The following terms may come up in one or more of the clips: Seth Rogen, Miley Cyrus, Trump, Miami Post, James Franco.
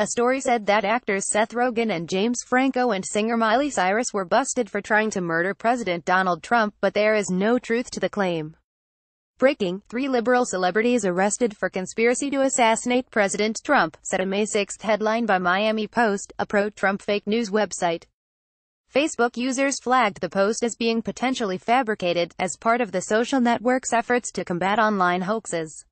A story said that actors Seth Rogen and James Franco and singer Miley Cyrus were busted for trying to murder President Donald Trump, but there is no truth to the claim. Breaking: 3 liberal celebrities arrested for conspiracy to assassinate President Trump, said a May 6 headline by Miami Post, a pro-Trump fake news website. Facebook users flagged the post as being potentially fabricated, as part of the social network's efforts to combat online hoaxes.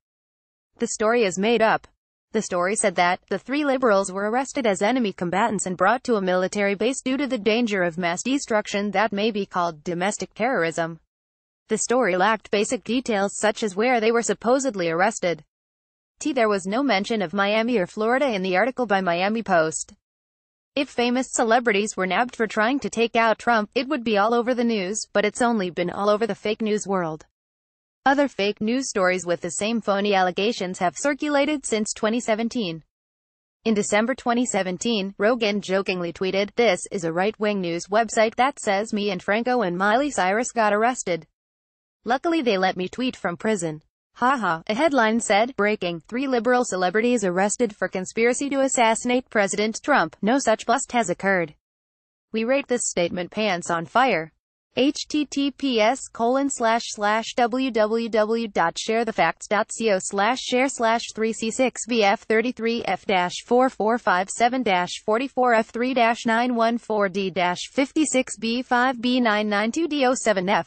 The story is made up. The story said that the 3 liberals were arrested as enemy combatants and brought to a military base due to the danger of mass destruction that may be called domestic terrorism. The story lacked basic details such as where they were supposedly arrested. There was no mention of Miami or Florida in the article by Miami Post. If famous celebrities were nabbed for trying to take out Trump, it would be all over the news, but it's only been all over the fake news world. Other fake news stories with the same phony allegations have circulated since 2017. In December 2017, Rogan jokingly tweeted, "This is a right-wing news website that says me and Franco and Miley Cyrus got arrested. Luckily they let me tweet from prison. Haha." A headline said, breaking, 3 liberal celebrities arrested for conspiracy to assassinate President Trump. No such bust has occurred. We rate this statement pants on fire. https://www.sharethefacts.co/share/3c6bf33f-4457-44f3-914d-56b5b992d07f